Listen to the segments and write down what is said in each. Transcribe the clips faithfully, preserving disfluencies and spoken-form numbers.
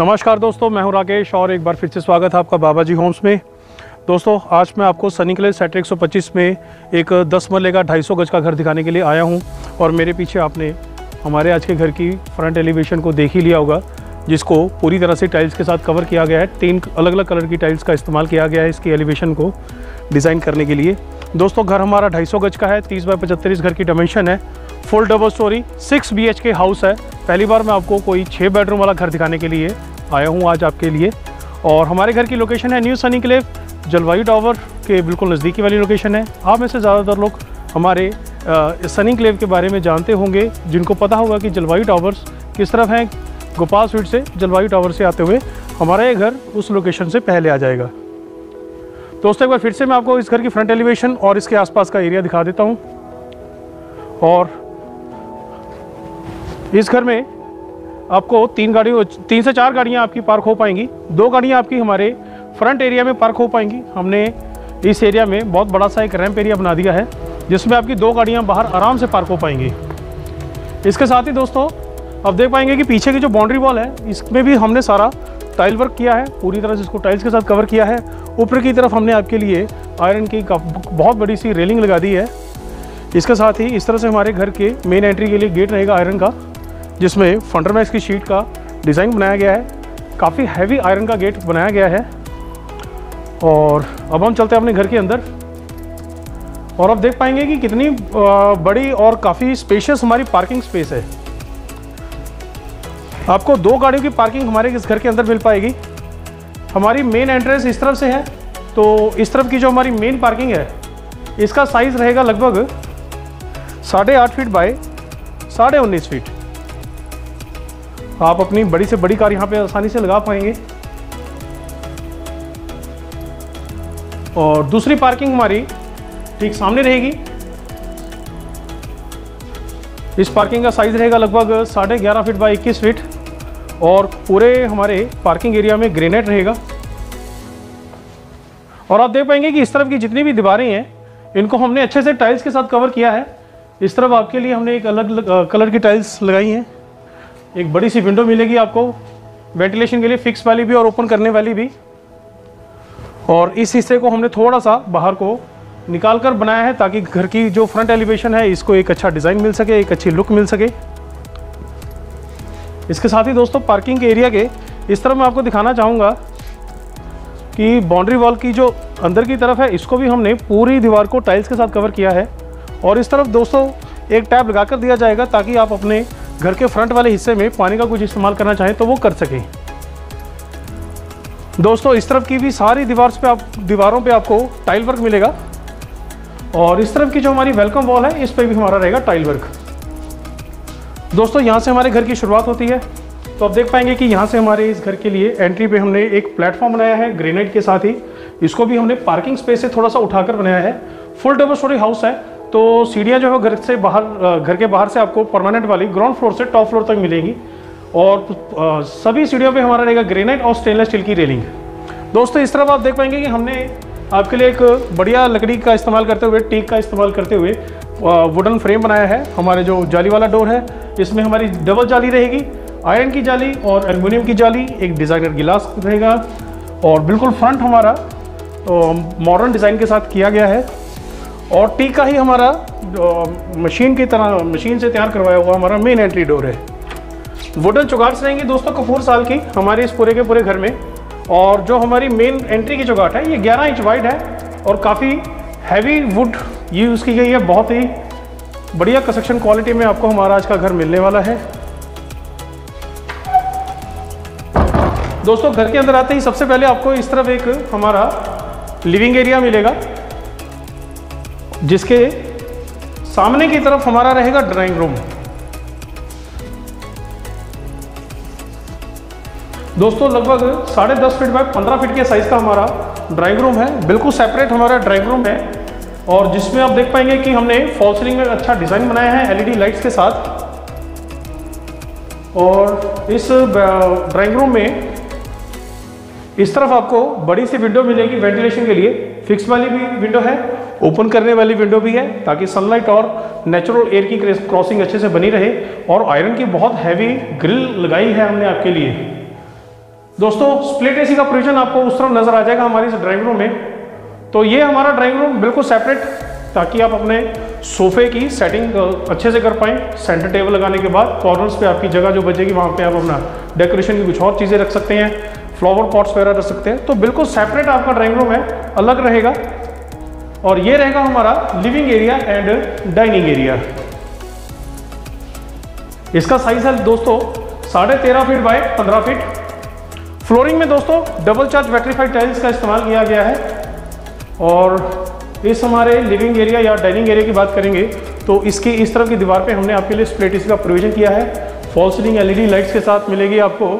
नमस्कार दोस्तों, मैं हूं राकेश और एक बार फिर से स्वागत है आपका बाबा जी होम्स में। दोस्तों आज मैं आपको सनी कलर सेक्टर एक सौ पच्चीस में एक दस मरले का ढाई सौ गज का घर दिखाने के लिए आया हूं। और मेरे पीछे आपने हमारे आज के घर की फ्रंट एलिवेशन को देख ही लिया होगा, जिसको पूरी तरह से टाइल्स के साथ कवर किया गया है। तीन अलग अलग कलर की टाइल्स का इस्तेमाल किया गया है इसकी एलिवेशन को डिज़ाइन करने के लिए। दोस्तों घर हमारा ढाई सौ गज का है, तीस बाई पचहत्तर इस घर की डायमेंशन है। Full double storey six B H K house है। पहली बार मैं आपको कोई छः बेडरूम वाला घर दिखाने के लिए आया हूँ आज आपके लिए। और हमारे घर की लोकेशन है न्यू सनी क्लेव, जलवायु टावर के बिल्कुल नज़दीकी वाली लोकेशन है। आप में से ज़्यादातर लोग हमारे सनी क्लेव के बारे में जानते होंगे, जिनको पता होगा कि जलवायु टावर्स किस तरफ हैं। गोपाल स्वीट से जलवायु टावर से आते हुए हमारा ये घर उस लोकेशन से पहले आ जाएगा। दोस्तों एक बार फिर से मैं आपको इस घर की फ्रंट एलिवेशन और इसके आसपास का एरिया दिखा देता हूँ। और इस घर में आपको तीन गाड़ियों तीन से चार गाड़ियाँ आपकी पार्क हो पाएंगी। दो गाड़ियाँ आपकी हमारे फ्रंट एरिया में पार्क हो पाएंगी। हमने इस एरिया में बहुत बड़ा सा एक रैंप एरिया बना दिया है, जिसमें आपकी दो गाड़ियाँ बाहर आराम से पार्क हो पाएंगी। इसके साथ ही दोस्तों आप देख पाएंगे कि पीछे की जो बाउंड्री वॉल है, इसमें भी हमने सारा टाइल वर्क किया है, पूरी तरह से इसको टाइल्स के साथ कवर किया है। ऊपर की तरफ हमने आपके लिए आयरन की बहुत बड़ी सी रेलिंग लगा दी है। इसके साथ ही इस तरह से हमारे घर के मेन एंट्री के लिए गेट रहेगा आयरन का, जिसमें फंडरमैक्स की शीट का डिज़ाइन बनाया गया है। काफ़ी हैवी आयरन का गेट बनाया गया है। और अब हम चलते हैं अपने घर के अंदर और आप देख पाएंगे कि कितनी बड़ी और काफ़ी स्पेशियस हमारी पार्किंग स्पेस है। आपको दो गाड़ियों की पार्किंग हमारे इस घर के अंदर मिल पाएगी। हमारी मेन एंट्रेंस इस तरफ से है, तो इस तरफ की जो हमारी मेन पार्किंग है, इसका साइज़ रहेगा लगभग साढ़े आठ फीट बाय साढ़े उन्नीस फीट। आप अपनी बड़ी से बड़ी कार यहाँ पे आसानी से लगा पाएंगे। और दूसरी पार्किंग हमारी ठीक सामने रहेगी। इस पार्किंग का साइज रहेगा लगभग साढ़े ग्यारह फीट बाई इक्कीस फीट और पूरे हमारे पार्किंग एरिया में ग्रेनाइट रहेगा। और आप देख पाएंगे कि इस तरफ की जितनी भी दीवारें हैं, इनको हमने अच्छे से टाइल्स के साथ कवर किया है। इस तरफ आपके लिए हमने एक अलग लग, कलर की टाइल्स लगाई हैं। एक बड़ी सी विंडो मिलेगी आपको वेंटिलेशन के लिए, फिक्स वाली भी और ओपन करने वाली भी। और इस हिस्से को हमने थोड़ा सा बाहर को निकाल कर बनाया है, ताकि घर की जो फ्रंट एलिवेशन है, इसको एक अच्छा डिज़ाइन मिल सके, एक अच्छी लुक मिल सके। इसके साथ ही दोस्तों पार्किंग के एरिया के इस तरफ मैं आपको दिखाना चाहूँगा कि बाउंड्री वॉल की जो अंदर की तरफ है, इसको भी हमने पूरी दीवार को टाइल्स के साथ कवर किया है। और इस तरफ दोस्तों एक टैब लगा कर दिया जाएगा, ताकि आप अपने घर के फ्रंट वाले हिस्से में पानी का कुछ इस्तेमाल करना चाहें तो वो कर सकें। दोस्तों इस तरफ की भी सारी दीवार पे आप दीवारों पे आपको टाइल वर्क मिलेगा। और इस तरफ की जो हमारी वेलकम वॉल है, इस पे भी हमारा रहेगा टाइल वर्क। दोस्तों यहाँ से हमारे घर की शुरुआत होती है, तो आप देख पाएंगे कि यहाँ से हमारे इस घर के लिए एंट्री पे हमने एक प्लेटफॉर्म बनाया है ग्रेनाइट के साथ ही। इसको भी हमने पार्किंग स्पेस से थोड़ा सा उठाकर बनाया है। फुल डबल स्टोरी हाउस है, तो सीढ़ियाँ जो है घर से बाहर घर के बाहर से आपको परमानेंट वाली ग्राउंड फ्लोर से टॉप फ्लोर तक मिलेंगी। और आ, सभी सीढ़ियों पे हमारा रहेगा ग्रेनाइट और स्टेनलेस स्टील की रेलिंग। दोस्तों इस तरफ आप देख पाएंगे कि हमने आपके लिए एक बढ़िया लकड़ी का इस्तेमाल करते हुए, टीक का इस्तेमाल करते हुए वुडन फ्रेम बनाया है। हमारे जो जाली वाला डोर है, इसमें हमारी डबल जाली रहेगी, आयरन की जाली और एल्यूमिनियम की जाली, एक डिज़ाइनर गिलास रहेगा। और बिल्कुल फ्रंट हमारा मॉडर्न डिज़ाइन के साथ किया गया है। और टी का ही हमारा मशीन की तरह मशीन से तैयार करवाया हुआ हमारा मेन एंट्री डोर है। वुडन चौगाट्स रहेंगी दोस्तों कपूर साल की हमारे इस पूरे के पूरे घर में। और जो हमारी मेन एंट्री की चौगाट है, ये ग्यारह इंच वाइड है और काफ़ी हैवी वुड यूज़ की गई है। बहुत ही बढ़िया कंस्ट्रक्शन क्वालिटी में आपको हमारा आज का घर मिलने वाला है। दोस्तों घर के अंदर आते ही सबसे पहले आपको इस तरफ एक हमारा लिविंग एरिया मिलेगा, जिसके सामने की तरफ हमारा रहेगा ड्राइंग रूम। दोस्तों लगभग साढ़े दस फीट बाय पंद्रह फीट के साइज का हमारा ड्राइंग रूम है। बिल्कुल सेपरेट हमारा ड्राइंग रूम है, और जिसमें आप देख पाएंगे कि हमने फॉल सीलिंग में अच्छा डिज़ाइन बनाया है एलईडी लाइट्स के साथ। और इस ड्राइंग रूम में इस तरफ आपको बड़ी सी विंडो मिलेगी वेंटिलेशन के लिए। फिक्स वाली भी विंडो है, ओपन करने वाली विंडो भी है, ताकि सनलाइट और नेचुरल एयर की क्रॉसिंग अच्छे से बनी रहे। और आयरन की बहुत हैवी ग्रिल लगाई है हमने आपके लिए। दोस्तों स्प्लिट एसी का प्रोविजन आपको उस तरफ नजर आ जाएगा हमारी ड्राइंग रूम में। तो ये हमारा ड्राइंग रूम बिल्कुल सेपरेट, ताकि आप अपने सोफे की सेटिंग अच्छे से कर पाएँ। सेंटर टेबल लगाने के बाद कॉर्नर्स पे आपकी जगह जो बचेगी वहाँ पे आप अपना डेकोरेशन की कुछ और चीज़ें रख सकते हैं, फ्लावर पॉट्स वगैरह रख सकते हैं। तो बिल्कुल सेपरेट आपका ड्राइंग रूम है, अलग रहेगा। और ये रहेगा हमारा living area and dining area. इसका साइज है दोस्तों साढ़े तेरह फीट बाय पंद्रह फीट। फ्लोरिंग में दोस्तों डबल चार्ज वेट्रीफाइड टाइल्स का इस्तेमाल किया गया है। और इस हमारे लिविंग एरिया या डाइनिंग एरिया की बात करेंगे तो इसकी इस तरफ की दीवार पे हमने आपके लिए स्प्लिट एसी का प्रोविजन किया है। फॉल सीलिंग एलईडी लाइट्स के साथ मिलेगी आपको।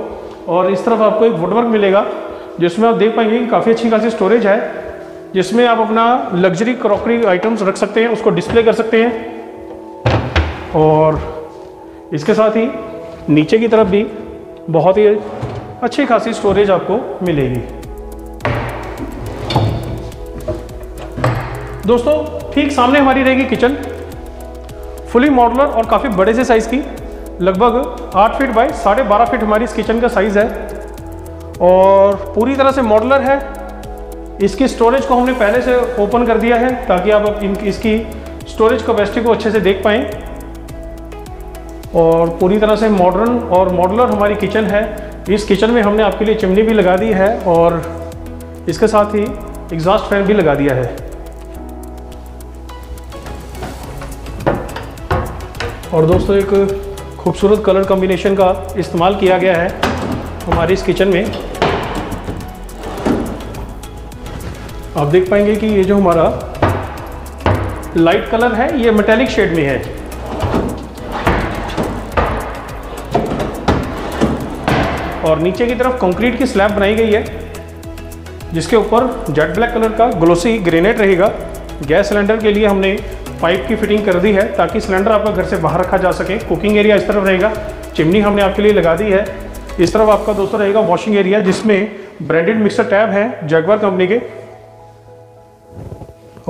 और इस तरफ आपको एक वुडवर्क मिलेगा जिसमें आप देख पाएंगे कि काफ़ी अच्छी खासी स्टोरेज है, जिसमें आप अपना लग्जरी क्रॉकरी आइटम्स रख सकते हैं, उसको डिस्प्ले कर सकते हैं। और इसके साथ ही नीचे की तरफ भी बहुत ही अच्छी खासी स्टोरेज आपको मिलेगी। दोस्तों ठीक सामने हमारी रहेगी किचन, फुली मॉडुलर और काफ़ी बड़े से साइज़ की, लगभग आठ फीट बाय साढ़े बारह फीट हमारी इस किचन का साइज़ है और पूरी तरह से मॉडुलर है। इसकी स्टोरेज को हमने पहले से ओपन कर दिया है ताकि आप इसकी स्टोरेज कैपेसिटी को अच्छे से देख पाएँ। और पूरी तरह से मॉडर्न और मॉडुलर हमारी किचन है। इस किचन में हमने आपके लिए चिमनी भी लगा दी है और इसके साथ ही एग्जॉस्ट फैन भी लगा दिया है। और दोस्तों एक खूबसूरत कलर कॉम्बिनेशन का इस्तेमाल किया गया है हमारी इस किचन में। आप देख पाएंगे कि ये जो हमारा लाइट कलर है ये मेटालिक शेड में है। और नीचे की तरफ कंक्रीट की स्लैब बनाई गई है जिसके ऊपर जेट ब्लैक कलर का ग्लोसी ग्रेनाइट रहेगा। गैस सिलेंडर के लिए हमने पाइप की फिटिंग कर दी है ताकि सिलेंडर आपका घर से बाहर रखा जा सके। कुकिंग एरिया इस तरफ रहेगा, चिमनी हमने आपके लिए लगा दी है। इस तरफ आपका दोस्तों रहेगा वॉशिंग एरिया जिसमें ब्रांडेड मिक्सर टैब है जैगवार कंपनी के।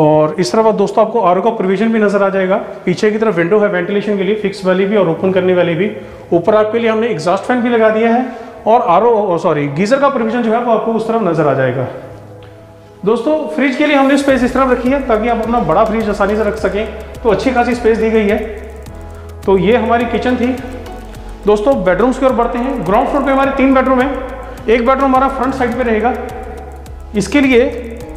और इस तरफ दोस्तों आपको आर ओ का प्रोविजन भी नजर आ जाएगा। पीछे की तरफ विंडो है वेंटिलेशन के लिए, फिक्स वाली भी और ओपन करने वाली भी। ऊपर आपके लिए हमने एग्जॉस्ट फैन भी लगा दिया है। और आर ओ सॉरी गीजर का प्रोविजन जो है वो आपको उस तरफ नजर आ जाएगा। दोस्तों फ्रिज के लिए हमने स्पेस इस तरफ रखी है ताकि आप अपना बड़ा फ्रिज आसानी से रख सकें, तो अच्छी खासी स्पेस दी गई है। तो ये हमारी किचन थी। दोस्तों बेडरूम्स की ओर बढ़ते हैं। ग्राउंड फ्लोर पे हमारे तीन बेडरूम हैं। एक बेडरूम हमारा फ्रंट साइड पे रहेगा, इसके लिए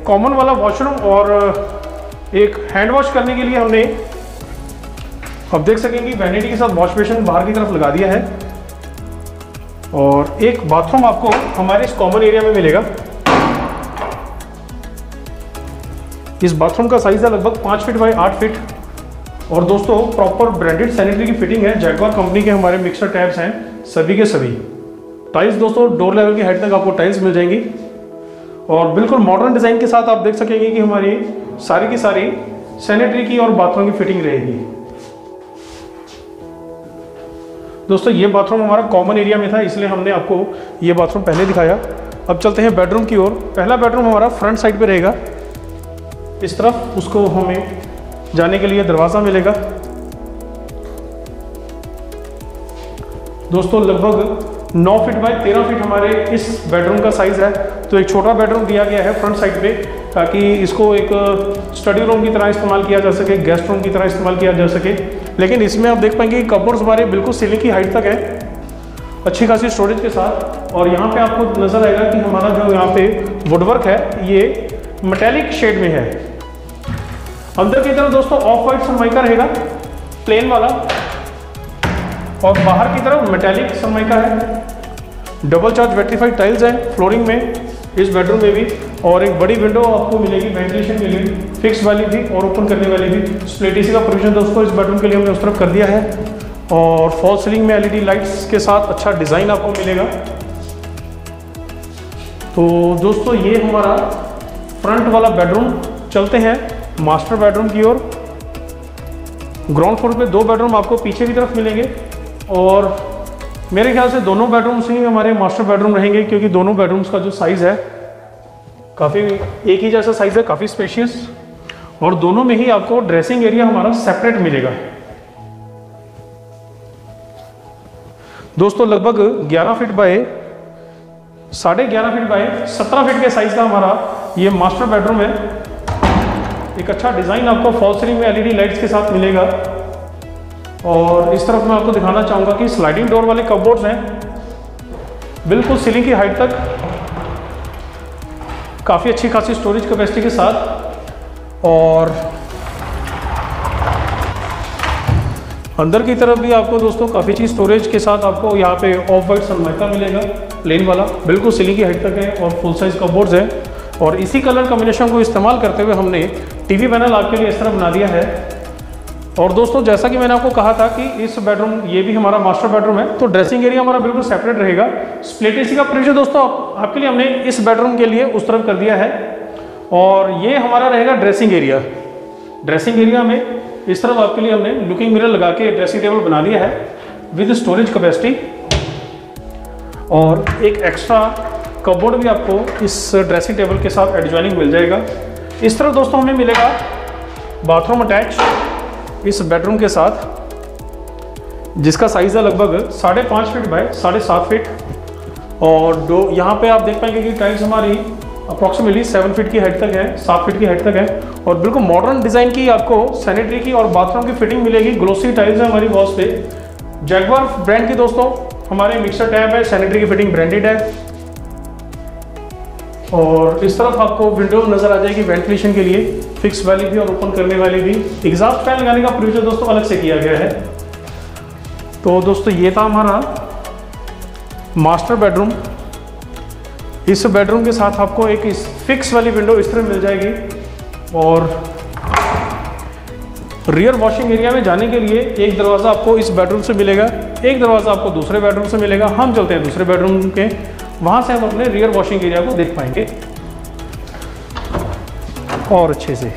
कॉमन वाला वॉशरूम और एक हैंड वॉश करने के लिए हमने आप देख सकेंगे वैनिटी के साथ वॉश बेसिन बाहर की तरफ लगा दिया है। और एक बाथरूम आपको हमारे इस कॉमन एरिया में मिलेगा। इस बाथरूम का साइज है लगभग पाँच फीट बाई आठ फीट। और दोस्तों प्रॉपर ब्रांडेड सैनिटरी की फिटिंग है। जैगवार कंपनी के हमारे मिक्सर टैब्स हैं सभी के सभी। टाइल्स दोस्तों डोर लेवल की हाइट तक आपको टाइल्स मिल जाएंगी। और बिल्कुल मॉडर्न डिज़ाइन के साथ आप देख सकेंगे कि हमारी सारी की सारी सैनिटरी की और बाथरूम की फिटिंग रहेगी। दोस्तों ये बाथरूम हमारा कॉमन एरिया में था इसलिए हमने आपको ये बाथरूम पहले दिखाया। अब चलते हैं बेडरूम की ओर। पहला बेडरूम हमारा फ्रंट साइड पे रहेगा। इस तरफ उसको हमें जाने के लिए दरवाज़ा मिलेगा। दोस्तों लगभग नौ फीट बाय तेरह फीट हमारे इस बेडरूम का साइज़ है, तो एक छोटा बेडरूम दिया गया है फ्रंट साइड पे ताकि इसको एक स्टडी रूम की तरह इस्तेमाल किया जा सके, गेस्ट रूम की तरह इस्तेमाल किया जा सके। लेकिन इसमें आप देख पाएंगे कि कपबोर्ड्स हमारे बिल्कुल सीलिंग की हाइट तक है, अच्छी खासी स्टोरेज के साथ। और यहाँ पे आपको नज़र आएगा कि हमारा जो यहाँ पे वुडवर्क है ये मेटेलिक शेड में है। अंदर की तरफ दोस्तों ऑफ वाइट सनमाइका रहेगा, प्लेन वाला। और बाहर की तरफ मेटेलिक सनमाइका है। डबल चार्ज वेट्रीफाइड टाइल्स हैं फ्लोरिंग में इस बेडरूम में भी। और एक बड़ी विंडो आपको मिलेगी वेंटिलेशन के लिए, फिक्स वाली भी और ओपन करने वाली भी। स्प्लिट एसी का प्रोविजन दोस्तों इस बेडरूम के लिए हमने उस तरफ कर दिया है। और फॉल सीलिंग में एलईडी लाइट्स के साथ अच्छा डिज़ाइन आपको मिलेगा। तो दोस्तों ये हमारा फ्रंट वाला बेडरूम। चलते हैं मास्टर बेडरूम की ओर। ग्राउंड फ्लोर पर दो बेडरूम आपको पीछे की तरफ मिलेंगे और मेरे ख्याल से दोनों बेडरूम्स ही हमारे मास्टर बेडरूम रहेंगे क्योंकि दोनों बेडरूम्स का जो साइज़ है काफ़ी एक ही जैसा साइज़ है, काफ़ी स्पेशियस। और दोनों में ही आपको ड्रेसिंग एरिया हमारा सेपरेट मिलेगा। दोस्तों लगभग ग्यारह फीट बाय साढ़े ग्यारह फीट बाय सत्रह फीट के साइज का हमारा ये मास्टर बेडरूम है। एक अच्छा डिज़ाइन आपको फॉल सीलिंग में एलईडी लाइट्स के साथ मिलेगा। और इस तरफ मैं आपको दिखाना चाहूँगा कि स्लाइडिंग डोर वाले कपबोर्ड्स हैं बिल्कुल सीलिंग की हाइट तक, काफ़ी अच्छी खासी स्टोरेज कैपेसिटी के साथ। और अंदर की तरफ भी आपको दोस्तों काफ़ी चीज़ स्टोरेज के साथ आपको यहाँ पे ऑफ वाइट सनमाइका मिलेगा, प्लेन वाला बिल्कुल सीलिंग की हाइट तक है और फुल साइज कपबोर्ड्स हैं। और इसी कलर कॉम्बिनेशन को इस्तेमाल करते हुए हमने टीवी पैनल आपके लिए इस तरह बना दिया है। और दोस्तों जैसा कि मैंने आपको कहा था कि इस बेडरूम ये भी हमारा मास्टर बेडरूम है, तो ड्रेसिंग एरिया हमारा बिल्कुल सेपरेट रहेगा। स्प्लिट एसी का प्रिव्यू दोस्तों आपके लिए हमने इस बेडरूम के लिए उस तरफ कर दिया है। और ये हमारा रहेगा ड्रेसिंग एरिया। ड्रेसिंग एरिया में इस तरफ आपके लिए हमने लुकिंग मिरर लगा के ड्रेसिंग टेबल बना लिया है विद स्टोरेज कैपेसिटी। और एक एक्स्ट्रा कपबोर्ड भी आपको इस ड्रेसिंग टेबल के साथ एडजॉइनिंग मिल जाएगा। इस तरफ दोस्तों हमें मिलेगा बाथरूम अटैच इस बेडरूम के साथ, जिसका साइज़ है लगभग साढ़े पाँच फीट बाय साढ़े सात फीट। और दो यहाँ पे आप देख पाएंगे कि टाइल्स हमारी अप्रॉक्सीमेटली सेवन फीट की हाइट तक है, सात फीट की हाइट तक है। और बिल्कुल मॉडर्न डिज़ाइन की आपको सैनिटरी की और बाथरूम की फिटिंग मिलेगी। ग्लोसी टाइल्स है हमारी वॉल्स पे, जैगवार ब्रांड की दोस्तों हमारे मिक्सर टैब है, सैनिटरी की फिटिंग ब्रांडेड है। और इस तरफ आपको विंडो नज़र आ जाएगी वेंटिलेशन के लिए, फिक्स वाली भी और ओपन करने वाली भी। एग्जॉस्ट फैन लगाने का प्रोविजन दोस्तों अलग से किया गया है। तो दोस्तों ये था हमारा मास्टर बेडरूम। इस बेडरूम के साथ आपको एक इस फिक्स वाली विंडो इस तरह मिल जाएगी। और रियर वॉशिंग एरिया में जाने के लिए एक दरवाज़ा आपको इस बेडरूम से मिलेगा, एक दरवाज़ा आपको दूसरे बेडरूम से मिलेगा। हम चलते हैं दूसरे बेडरूम के, वहाँ से हम अपने रियर वॉशिंग एरिया को देख पाएंगे और अच्छे से।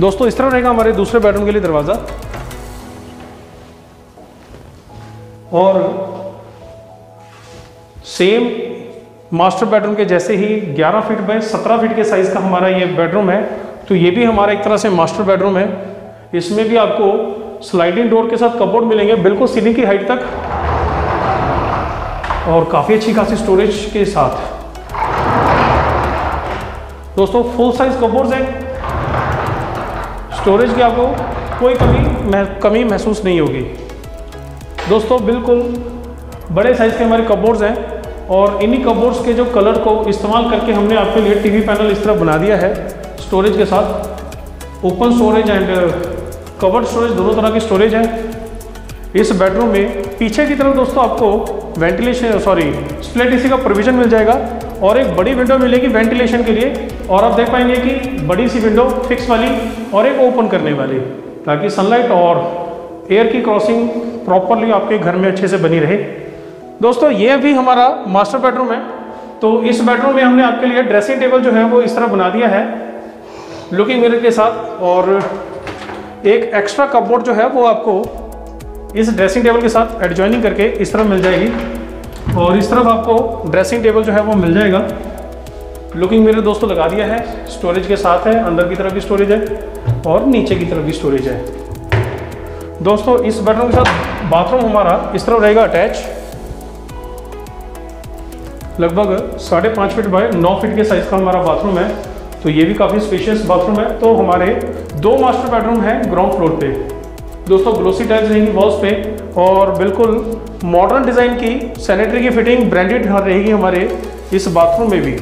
दोस्तों इस तरह रहेगा हमारे दूसरे बेडरूम के लिए दरवाज़ा। और सेम मास्टर बेडरूम के जैसे ही ग्यारह फीट बाय सत्रह फीट के साइज़ का हमारा ये बेडरूम है, तो ये भी हमारा एक तरह से मास्टर बेडरूम है। इसमें भी आपको स्लाइडिंग डोर के साथ कपबोर्ड मिलेंगे बिल्कुल सीलिंग की हाइट तक और काफ़ी अच्छी खासी स्टोरेज के साथ। दोस्तों फुल साइज कपबोर्ड्स हैं, स्टोरेज की आपको कोई कमी मह, कमी महसूस नहीं होगी। दोस्तों बिल्कुल बड़े साइज़ के हमारे कपबोर्ड्स हैं और इन्हीं कपबोर्ड्स के जो कलर को इस्तेमाल करके हमने आपके लिए टीवी पैनल इस तरह बना दिया है स्टोरेज के साथ। Open storage and covered storage दोनों तरह की स्टोरेज है इस बेडरूम में। पीछे की तरफ दोस्तों आपको वेंटिलेशन सॉरी स्प्लिट एसी का प्रोविज़न मिल जाएगा और एक बड़ी विंडो मिलेगी वेंटिलेशन के लिए। और आप देख पाएंगे कि बड़ी सी विंडो फिक्स वाली और एक ओपन करने वाली, ताकि सनलाइट और एयर की क्रॉसिंग प्रॉपरली आपके घर में अच्छे से बनी रहे। दोस्तों ये भी हमारा मास्टर बेडरूम है, तो इस बेडरूम में हमने आपके लिए ड्रेसिंग टेबल जो है वो इस तरह बना दिया है लुकिंग मिरर के साथ। और एक एक्स्ट्रा कपबोर्ड जो है वो आपको इस ड्रेसिंग टेबल के साथ एडजॉइनिंग करके इस तरह मिल जाएगी। और इस तरफ आपको ड्रेसिंग टेबल जो है वो मिल जाएगा। लुकिंग मिरर दोस्तों लगा दिया है, स्टोरेज के साथ है, अंदर की तरफ भी स्टोरेज है और नीचे की तरफ भी स्टोरेज है। दोस्तों इस बेडरूम के साथ बाथरूम हमारा इस तरफ रहेगा अटैच, लगभग साढ़े पाँच फीट बाय नौ फीट के साइज़ का हमारा बाथरूम है। तो ये भी काफ़ी स्पेशियस बाथरूम है। तो हमारे दो मास्टर बेडरूम हैं ग्राउंड फ्लोर पे। दोस्तों ग्लोसी टाइल्स रहेंगी वॉल्स पे और बिल्कुल मॉडर्न डिज़ाइन की सैनिटरी की फिटिंग ब्रांडेड रहेगी हमारे इस बाथरूम में भी।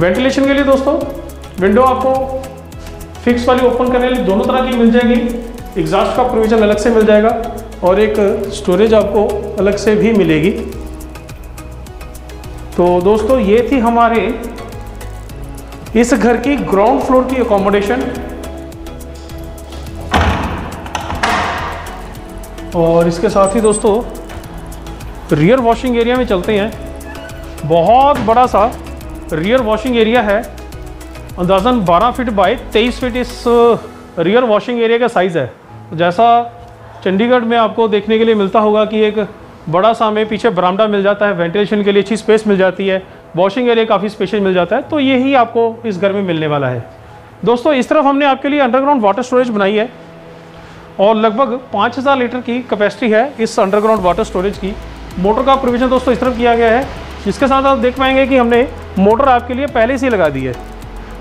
वेंटिलेशन के लिए दोस्तों विंडो आपको फिक्स वाली ओपन करने वाली दोनों तरह की मिल जाएगी। एग्जॉस्ट का प्रोविज़न अलग से मिल जाएगा और एक स्टोरेज आपको अलग से भी मिलेगी। तो दोस्तों ये थी हमारे इस घर की ग्राउंड फ्लोर की अकोमोडेशन। और इसके साथ ही दोस्तों रियर वॉशिंग एरिया में चलते हैं। बहुत बड़ा सा रियर वॉशिंग एरिया है, अंदाज़न बारह फीट बाय तेईस फीट इस रियर वॉशिंग एरिया का साइज़ है। जैसा चंडीगढ़ में आपको देखने के लिए मिलता होगा कि एक बड़ा सा हमें पीछे बरामदा मिल जाता है, वेंटिलेशन के लिए अच्छी स्पेस मिल जाती है, वॉशिंग एरिया काफ़ी स्पेशियस मिल जाता है, तो यही आपको इस घर में मिलने वाला है। दोस्तों इस तरफ हमने आपके लिए अंडरग्राउंड वाटर स्टोरेज बनाई है और लगभग पाँच हज़ार लीटर की कैपेसिटी है इस अंडरग्राउंड वाटर स्टोरेज की। मोटर का प्रोविजन दोस्तों इस तरफ किया गया है, जिसके साथ आप देख पाएंगे कि हमने मोटर आपके लिए पहले से ही लगा दी है,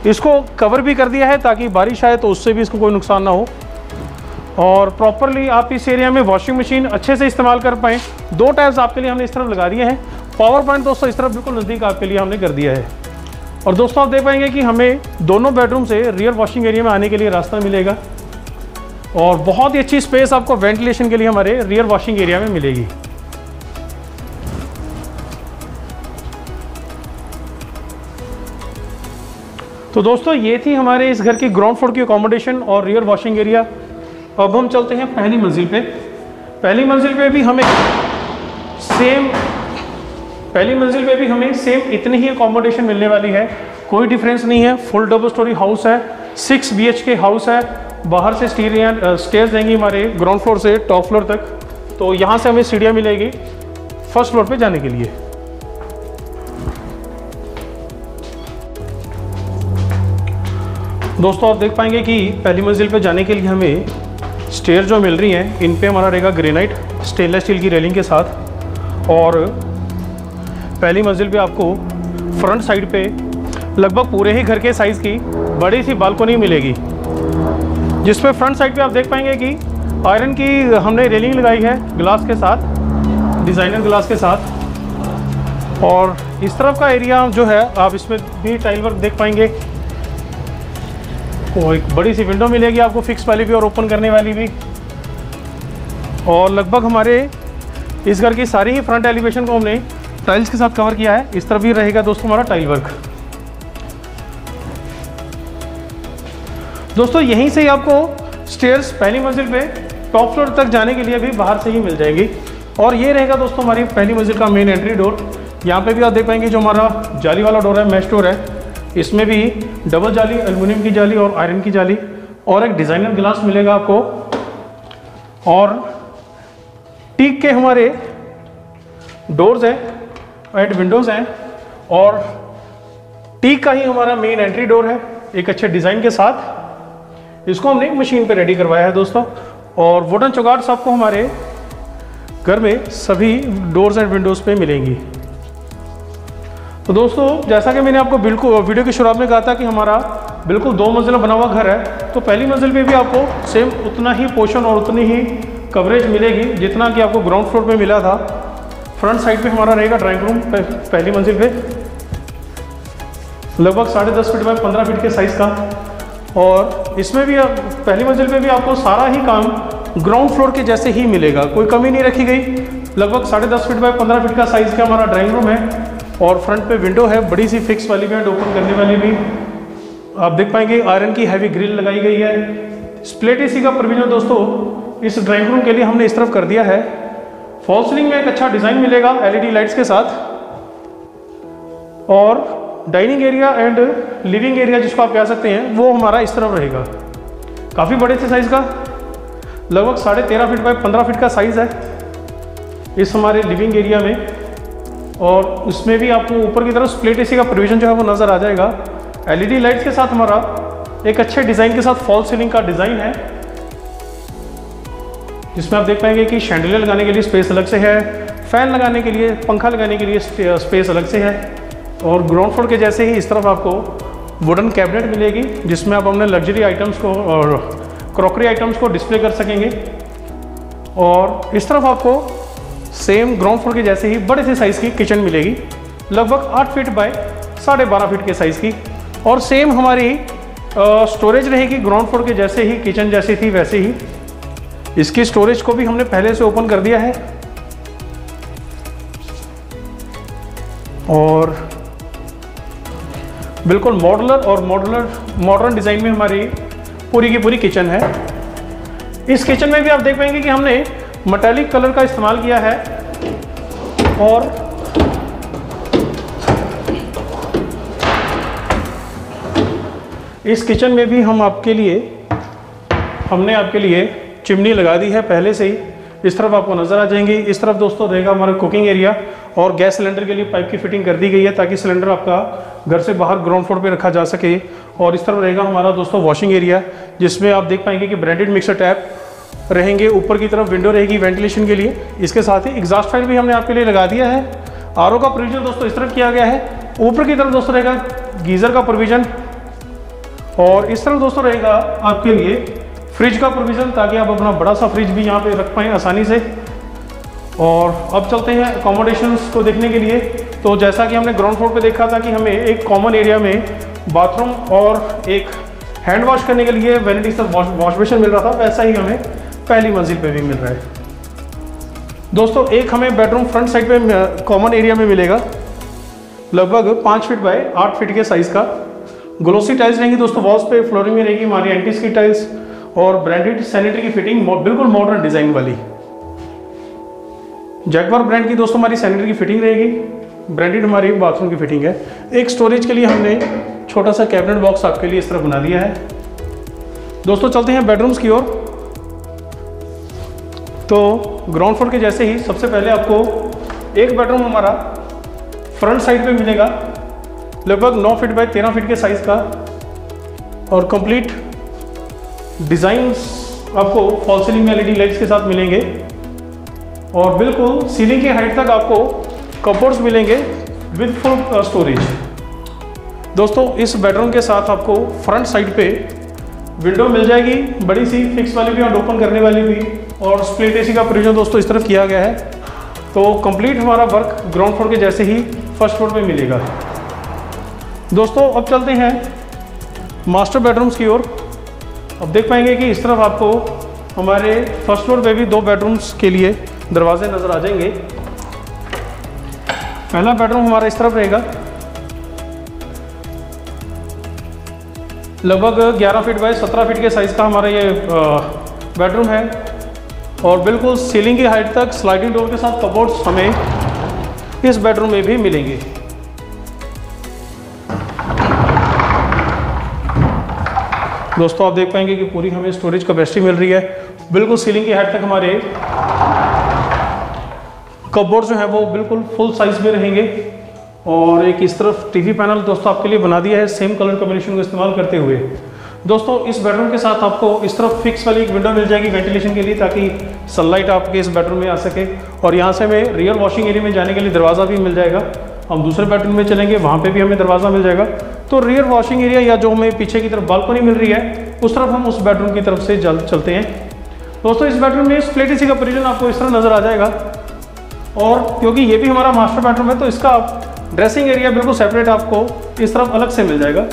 इसको कवर भी कर दिया है ताकि बारिश आए तो उससे भी इसको कोई नुकसान ना हो। और प्रॉपरली आप इस एरिया में वॉशिंग मशीन अच्छे से इस्तेमाल कर पाएँ, दो टैब्स आपके लिए हमने इस तरफ लगा दिए हैं। पावर पॉइंट दोस्तों इस तरफ बिल्कुल नज़दीक आपके लिए हमने कर दिया है। और दोस्तों आप देख पाएंगे कि हमें दोनों बेडरूम से रियर वॉशिंग एरिया में आने के लिए रास्ता मिलेगा और बहुत ही अच्छी स्पेस आपको वेंटिलेशन के लिए हमारे रियर वॉशिंग एरिया में मिलेगी। तो दोस्तों ये थी हमारे इस घर की ग्राउंड फ्लोर की अकोमोडेशन और रियर वॉशिंग एरिया। अब हम चलते हैं पहली मंजिल पे। पहली मंजिल पे भी हमें सेम पहली मंजिल पे भी हमें सेम इतनी ही अकोमोडेशन मिलने वाली है, कोई डिफरेंस नहीं है। फुल डबल स्टोरी हाउस है, six B H K house है। बाहर से स्टीरिया स्टेयर्स देंगी हमारे ग्राउंड फ्लोर से टॉप फ्लोर तक, तो यहाँ से हमें सीढ़ियाँ मिलेगी फर्स्ट फ्लोर पे जाने के लिए। दोस्तों आप देख पाएंगे कि पहली मंजिल पे जाने के लिए हमें स्टेयर जो मिल रही हैं इन पे हमारा रहेगा ग्रेनाइट स्टेनलेस स्टील की रेलिंग के साथ। और पहली मंजिल पे आपको फ्रंट साइड पे लगभग पूरे ही घर के साइज़ की बड़ी सी बालकोनी मिलेगी, जिसमें फ्रंट साइड पे आप देख पाएंगे कि आयरन की हमने रेलिंग लगाई है ग्लास के साथ, डिज़ाइनर ग्लास के साथ। और इस तरफ का एरिया जो है आप इसमें भी टाइल वर्क देख पाएंगे। और एक बड़ी सी विंडो मिलेगी आपको फिक्स वाली भी और ओपन करने वाली भी। और लगभग हमारे इस घर की सारी ही फ्रंट एलिवेशन को हमने टाइल्स के साथ कवर किया है। इस तरफ भी रहेगा दोस्तों हमारा टाइल वर्क। दोस्तों यहीं से ही आपको स्टेयर्स पहली मंजिल पे टॉप फ्लोर तक जाने के लिए भी बाहर से ही मिल जाएंगी। और ये रहेगा दोस्तों हमारी पहली मंजिल का मेन एंट्री डोर। यहाँ पे भी आप देख पाएंगे जो हमारा जाली वाला डोर है, मैश डोर है, इसमें भी डबल जाली, एल्युमिनियम की जाली और आयरन की जाली और एक डिज़ाइनर ग्लास मिलेगा आपको। और टीक के हमारे डोर्स हैं एंड विंडोज़ हैं और टीक का ही हमारा मेन एंट्री डोर है एक अच्छे डिज़ाइन के साथ। इसको हमने मशीन पे रेडी करवाया है दोस्तों। और वुडन चौगाट्स आपको हमारे घर में सभी डोर्स एंड विंडोज़ पे मिलेंगी। तो दोस्तों जैसा कि मैंने आपको बिल्कुल वीडियो की शुरुआत में कहा था कि हमारा बिल्कुल दो मंजिला बना हुआ घर है, तो पहली मंजिल पे भी आपको सेम उतना ही पोर्शन और उतनी ही कवरेज मिलेगी जितना कि आपको ग्राउंड फ्लोर पे मिला था। फ्रंट साइड पे हमारा रहेगा ड्राइंग रूम पहली मंजिल पे, लगभग साढ़े दस फीट बाय पंद्रह फीट के साइज़ का। और इसमें भी पहली मंजिल पर भी आपको सारा ही काम ग्राउंड फ्लोर के जैसे ही मिलेगा, कोई कमी नहीं रखी गई। लगभग साढ़े दस फीट बाय पंद्रह फीट का साइज़ का हमारा ड्राइंग रूम है और फ्रंट पे विंडो है बड़ी सी फिक्स वाली भी एंड ओपन करने वाली भी। आप देख पाएंगे आयरन की हैवी ग्रिल लगाई गई है। स्प्लिट एसी का प्रोविजन दोस्तों इस ड्राइंग रूम के लिए हमने इस तरफ कर दिया है। फॉल सीलिंग में एक अच्छा डिज़ाइन मिलेगा एलईडी लाइट्स के साथ। और dining area and living area जिसको आप कह सकते हैं वो हमारा इस तरफ रहेगा, काफ़ी बड़े से साइज़ का, लगभग साढ़े तेरह फीट बाय पंद्रह फीट का साइज़ है इस हमारे लिविंग एरिया में। और उसमें भी आपको ऊपर की तरफ स्प्लिट एसी का प्रोविजन जो है वो नज़र आ जाएगा। एलईडी लाइट्स के साथ हमारा एक अच्छे डिज़ाइन के साथ फॉल सीलिंग का डिज़ाइन है, जिसमें आप देख पाएंगे कि शैंडिलियर लगाने के लिए स्पेस अलग से है, फैन लगाने के लिए, पंखा लगाने के लिए स्पेस अलग से है। और ग्राउंड फ्लोर के जैसे ही इस तरफ आपको वुडन कैबिनेट मिलेगी, जिसमें आप अपने लग्जरी आइटम्स को और क्रॉकरी आइटम्स को डिस्प्ले कर सकेंगे। और इस तरफ आपको सेम ग्राउंड फ्लोर के जैसे ही बड़े से साइज़ की किचन मिलेगी, लगभग आठ फीट बाय साढ़े बारह फीट के साइज़ की। और सेम हमारी स्टोरेज रहेगी ग्राउंड फ्लोर के जैसे ही किचन जैसी थी वैसे ही। इसकी स्टोरेज को भी हमने पहले से ओपन कर दिया है। और बिल्कुल मॉडुलर और मॉडुलर मॉडर्न डिज़ाइन में हमारी पूरी की पूरी किचन है। इस किचन में भी आप देख पाएंगे कि हमने मेटालिक कलर का इस्तेमाल किया है। और इस किचन में भी हम आपके लिए हमने आपके लिए चिमनी लगा दी है पहले से ही, इस तरफ आपको नज़र आ जाएंगी। इस तरफ दोस्तों रहेगा हमारा कुकिंग एरिया और गैस सिलेंडर के लिए पाइप की फिटिंग कर दी गई है ताकि सिलेंडर आपका घर से बाहर ग्राउंड फ्लोर पे रखा जा सके। और इस तरफ रहेगा हमारा दोस्तों वॉशिंग एरिया, जिसमें आप देख पाएंगे कि ब्रांडेड मिक्सर टैप रहेंगे, ऊपर की तरफ विंडो रहेगी वेंटिलेशन के लिए। इसके साथ ही एग्जॉस्ट फैन भी हमने आपके लिए लगा दिया है। आर ओ का प्रोविजन दोस्तों इस तरफ किया गया है, ऊपर की तरफ दोस्तों रहेगा गीज़र का प्रोविजन और इस तरफ दोस्तों रहेगा आपके लिए फ्रिज का प्रोविज़न, ताकि आप अपना बड़ा सा फ्रिज भी यहाँ पे रख पाएँ आसानी से। और अब चलते हैं अकोमोडेशंस को देखने के लिए। तो जैसा कि हमने ग्राउंड फ्लोर पे देखा था कि हमें एक कॉमन एरिया में बाथरूम और एक हैंड वॉश करने के लिए वैनिटी से वॉश बेसिन मिल रहा था, वैसा ही हमें पहली मंजिल पे भी मिल रहा है दोस्तों। एक हमें बेडरूम फ्रंट साइड पे कॉमन एरिया में मिलेगा, लगभग पाँच फीट बाई आठ फीट के साइज़ का। ग्लोसी टाइल्स रहेंगी दोस्तों वॉल्स पे, फ्लोरिंग में रहेगी हमारी एंटीस की टाइल्स और ब्रांडेड सैनिटरी की फिटिंग, बिल्कुल मॉडर्न डिज़ाइन वाली जैगवार ब्रांड की दोस्तों हमारी सैनिटरी की फिटिंग रहेगी, ब्रांडेड हमारी बाथरूम की फिटिंग है। एक स्टोरेज के लिए हमने छोटा सा कैबिनेट बॉक्स आपके लिए इस तरह बना दिया है। दोस्तों चलते हैं बेडरूम्स की ओर। तो ग्राउंड फ्लोर के जैसे ही सबसे पहले आपको एक बेडरूम हमारा फ्रंट साइड पे मिलेगा, लगभग नौ फीट बाय तेरह फीट के साइज़ का और कंप्लीट डिज़ाइंस आपको फॉल सीलिंग में एलईडी लाइट्स के साथ मिलेंगे और बिल्कुल सीलिंग की हाइट तक आपको कपबोर्ड्स मिलेंगे विद फुल स्टोरेज। दोस्तों इस बेडरूम के साथ आपको फ्रंट साइड पे विंडो मिल जाएगी, बड़ी सी फिक्स वाली भी और ओपन करने वाली भी, और स्प्लिट एसी का प्रोविजन दोस्तों इस तरफ किया गया है। तो कंप्लीट हमारा वर्क ग्राउंड फ्लोर के जैसे ही फर्स्ट फ्लोर पे मिलेगा। दोस्तों अब चलते हैं मास्टर बेडरूम्स की ओर। अब देख पाएंगे कि इस तरफ आपको हमारे फर्स्ट फ्लोर पे भी दो बेडरूम्स के लिए दरवाजे नज़र आ जाएंगे। पहला बेडरूम हमारा इस तरफ रहेगा, लगभग ग्यारह फीट बाय सत्रह फीट के साइज़ का हमारा ये बेडरूम है और बिल्कुल सीलिंग की हाइट तक स्लाइडिंग डोर के साथ कबोर्ड्स हमें इस बेडरूम में भी मिलेंगे। दोस्तों आप देख पाएंगे कि पूरी हमें स्टोरेज कैपेसिटी मिल रही है, बिल्कुल सीलिंग की हाइट तक हमारे कबोर्ड्स जो हैं वो बिल्कुल फुल साइज़ में रहेंगे। और एक इस तरफ टीवी पैनल दोस्तों आपके लिए बना दिया है सेम कलर कॉम्बिनेशन को इस्तेमाल करते हुए। दोस्तों इस बेडरूम के साथ आपको इस तरफ फिक्स वाली एक विंडो मिल जाएगी वेंटिलेशन के लिए, ताकि सनलाइट आपके इस बेडरूम में आ सके और यहाँ से हमें रियर वॉशिंग एरिया में जाने के लिए दरवाज़ा भी मिल जाएगा। हम दूसरे बेडरूम में चलेंगे, वहाँ पे भी हमें दरवाज़ा मिल जाएगा। तो रियर वॉशिंग एरिया या जो हमें पीछे की तरफ बालकनी मिल रही है उस तरफ हम उस बेडरूम की तरफ से जल चलते हैं। दोस्तों इस बेडरूम में स्प्लिट एसी का प्रोविजन आपको इस तरह नज़र आ जाएगा और क्योंकि ये भी हमारा मास्टर बेडरूम है तो इसका ड्रेसिंग एरिया बिल्कुल सेपरेट आपको इस तरफ अलग से मिल जाएगा,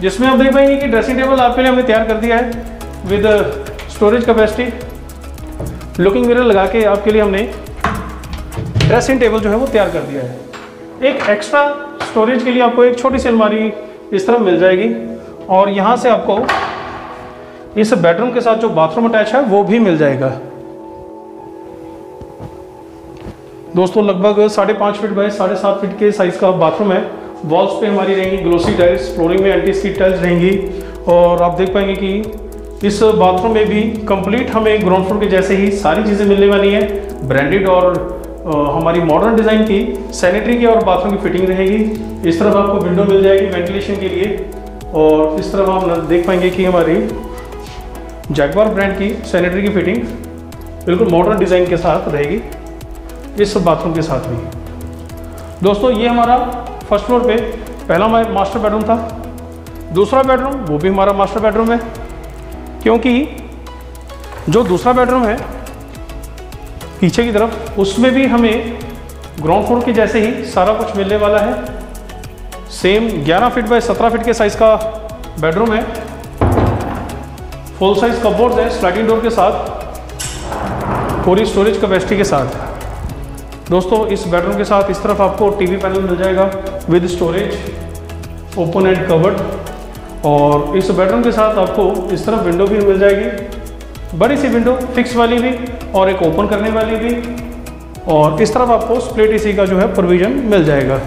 जिसमें आप देख पाएंगे कि ड्रेसिंग टेबल आपके लिए हमने तैयार कर दिया है with storage capacity. Looking mirror लगा के आपके लिए हमने ड्रेसिंग टेबल जो है वो तैयार कर दिया है। एक एक्स्ट्रा स्टोरेज के लिए आपको एक छोटी सी अलमारी इस तरह मिल जाएगी और यहाँ से आपको इस बेडरूम के साथ जो बाथरूम अटैच है वो भी मिल जाएगा। दोस्तों लगभग साढ़े पाँच फीट बाई साढ़े सात फीट के साइज़ का बाथरूम है। वॉल्स पे हमारी रहेंगी ग्लोसी टाइल्स, फ्लोरिंग में एंटी स्लिप टाइल्स रहेंगी और आप देख पाएंगे कि इस बाथरूम में भी कंप्लीट हमें ग्राउंड फ्लोर के जैसे ही सारी चीज़ें मिलने वाली हैं। ब्रांडेड और हमारी मॉडर्न डिज़ाइन की सैनिटरी की और बाथरूम की फिटिंग रहेगी। इस तरफ आपको विंडो मिल जाएगी वेंटिलेशन के लिए और इस तरफ आप देख पाएंगे कि हमारी जैगवार ब्रांड की सैनिटरी की फिटिंग बिल्कुल मॉडर्न डिज़ाइन के साथ रहेगी इस बाथरूम के साथ भी। दोस्तों ये हमारा फर्स्ट फ्लोर पे पहला हमारा मास्टर बेडरूम था। दूसरा बेडरूम वो भी हमारा मास्टर बेडरूम है, क्योंकि जो दूसरा बेडरूम है पीछे की तरफ उसमें भी हमें ग्राउंड फ्लोर के जैसे ही सारा कुछ मिलने वाला है। सेम ग्यारह फीट बाय सत्रह फीट के साइज़ का बेडरूम है, फुल साइज़ कपबोर्ड्स है स्लाइडिंग डोर के साथ पूरी स्टोरेज कैपेसिटी के साथ। दोस्तों इस बेडरूम के साथ इस तरफ आपको टीवी पैनल मिल जाएगा with storage open and covered और इस बेडरूम के साथ आपको इस तरफ विंडो भी मिल जाएगी, बड़ी सी विंडो फिक्स वाली भी और एक ओपन करने वाली भी और इस तरफ आपको स्प्लिट एसी का जो है प्रोविज़न मिल जाएगा।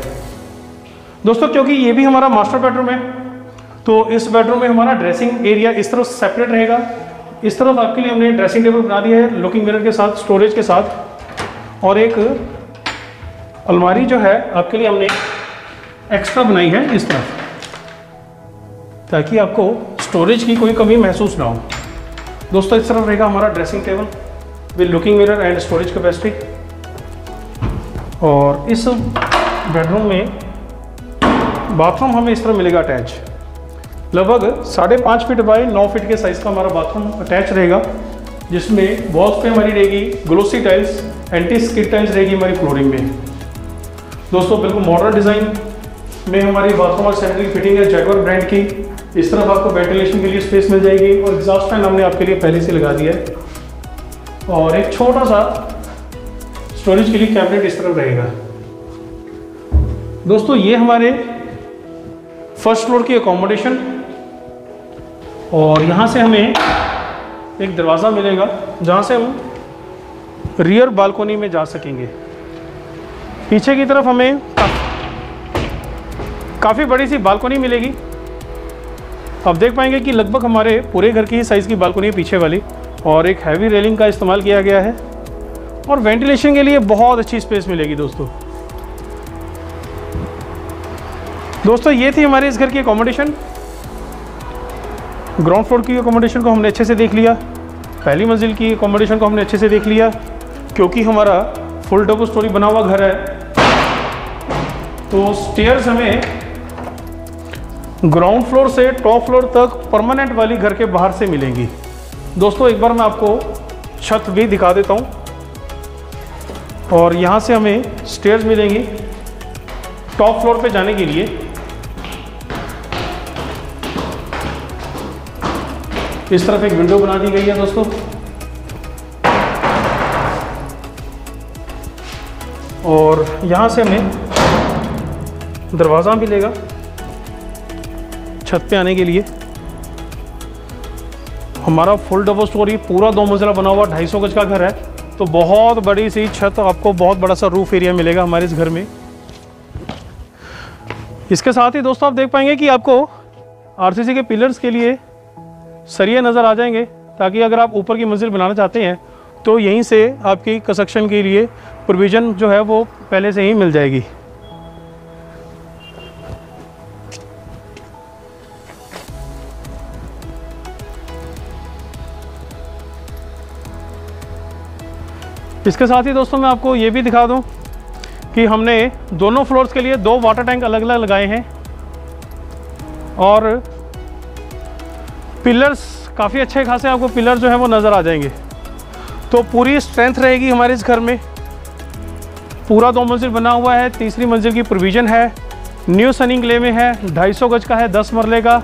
दोस्तों क्योंकि ये भी हमारा मास्टर बेडरूम है तो इस बेडरूम में हमारा ड्रेसिंग एरिया इस तरफ सेपरेट रहेगा। इस तरफ आपके लिए हमने ड्रेसिंग टेबल बना दिया है लुकिंग मिरर के साथ स्टोरेज के साथ और एक अलमारी जो है आपके लिए हमने एक्स्ट्रा बनाई है इस तरफ, ताकि आपको स्टोरेज की कोई कमी महसूस ना हो। दोस्तों इस तरह रहेगा हमारा dressing table with looking mirror and storage capacity. और इस बेडरूम में बाथरूम हमें इस तरह मिलेगा अटैच, लगभग साढ़े पाँच फीट बाई नौ फीट के साइज़ का हमारा बाथरूम अटैच रहेगा, जिसमें वॉल्स पे हमारी रहेगी glossy tiles, anti skid tiles रहेगी हमारी फ्लोरिंग में। दोस्तों बिल्कुल मॉडर्न डिज़ाइन में हमारी बाथरूम और सैनिटरी फिटिंग है जैगुआर ब्रांड की। इस तरफ आपको वेंटिलेशन के लिए स्पेस मिल जाएगी और एग्जॉस्ट फैन हमने आपके लिए पहले से लगा दिया है। और एक छोटा सा स्टोरेज के लिए कैबिनेट इस तरफ रहेगा। दोस्तों ये हमारे फर्स्ट फ्लोर की अकोमोडेशन, और यहाँ से हमें एक दरवाज़ा मिलेगा जहाँ से हम रियर बालकोनी में जा सकेंगे। पीछे की तरफ हमें काफ़ी बड़ी सी बालकोनी मिलेगी, आप देख पाएंगे कि लगभग हमारे पूरे घर की ही साइज़ की बालकोनी है पीछे वाली, और एक हैवी रेलिंग का इस्तेमाल किया गया है और वेंटिलेशन के लिए बहुत अच्छी स्पेस मिलेगी। दोस्तों दोस्तों ये थी हमारे इस घर की अकोमोडेशन। ग्राउंड फ्लोर की अकोमोडेशन को हमने अच्छे से देख लिया, पहली मंजिल की अकोमोडेशन को हमने अच्छे से देख लिया, क्योंकि हमारा फुल डबल स्टोरी बना हुआ घर है तो स्टेयर्स हमें ग्राउंड फ्लोर से टॉप फ्लोर तक परमानेंट वाली घर के बाहर से मिलेंगी। दोस्तों एक बार मैं आपको छत भी दिखा देता हूँ। और यहाँ से हमें स्टेयर्स मिलेंगी टॉप फ्लोर पे जाने के लिए। इस तरफ एक विंडो बना दी गई है दोस्तों, और यहाँ से हमें दरवाज़ा मिलेगा छत पे आने के लिए। हमारा फुल डबल स्टोरी पूरा दो मंजिला बना हुआ ढाई सौ गज का घर है, तो बहुत बड़ी सी छत, आपको बहुत बड़ा सा रूफ एरिया मिलेगा हमारे इस घर में। इसके साथ ही दोस्तों आप देख पाएंगे कि आपको आरसीसी के पिलर्स के लिए सरिये नज़र आ जाएंगे, ताकि अगर आप ऊपर की मंजिल बनाना चाहते हैं तो यहीं से आपकी कंस्ट्रक्शन के लिए प्रोविज़न जो है वो पहले से ही मिल जाएगी। इसके साथ ही दोस्तों मैं आपको ये भी दिखा दूं कि हमने दोनों फ्लोर्स के लिए दो वाटर टैंक अलग अलग लगाए हैं, और पिलर्स काफ़ी अच्छे खासे आपको पिलर जो है वो नज़र आ जाएंगे। तो पूरी स्ट्रेंथ रहेगी हमारे इस घर में, पूरा दो मंजिल बना हुआ है, तीसरी मंजिल की प्रोविज़न है, न्यू सनी क्लेव में है, ढाई सौ गज का है, दस मरले का,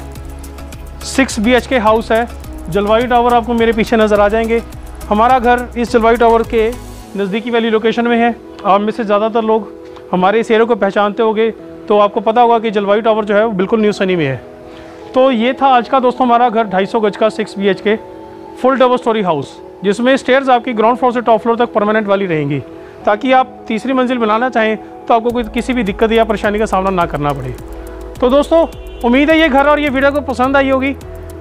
six B H K house है। जलवायु टावर आपको मेरे पीछे नज़र आ जाएंगे। हमारा घर इस जलवायु टावर के नज़दीकी वाली लोकेशन में है। आप में से ज़्यादातर लोग हमारे इस एरिया को पहचानते होंगे, तो आपको पता होगा कि जलवायु टावर जो है वो बिल्कुल न्यू सनी में है। तो ये था आज का दोस्तों हमारा घर, ढाई सौ गज का, six B H K full double story house, जिसमें स्टेयर्स आपकी ग्राउंड फ्लोर से टॉप फ्लोर तक परमानेंट वाली रहेंगी, ताकि आप तीसरी मंजिल बनाना चाहें तो आपको कोई किसी भी दिक्कत या परेशानी का सामना ना करना पड़े। तो दोस्तों उम्मीद है ये घर और ये वीडियो को पसंद आई होगी।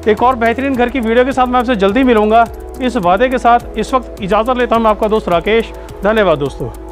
एक और बेहतरीन घर की वीडियो के साथ मैं आपसे जल्दी मिलूँगा, इस वादे के साथ इस वक्त इजाज़त लेता हूँ। मैं आपका दोस्त राकेश, धन्यवाद दोस्तों।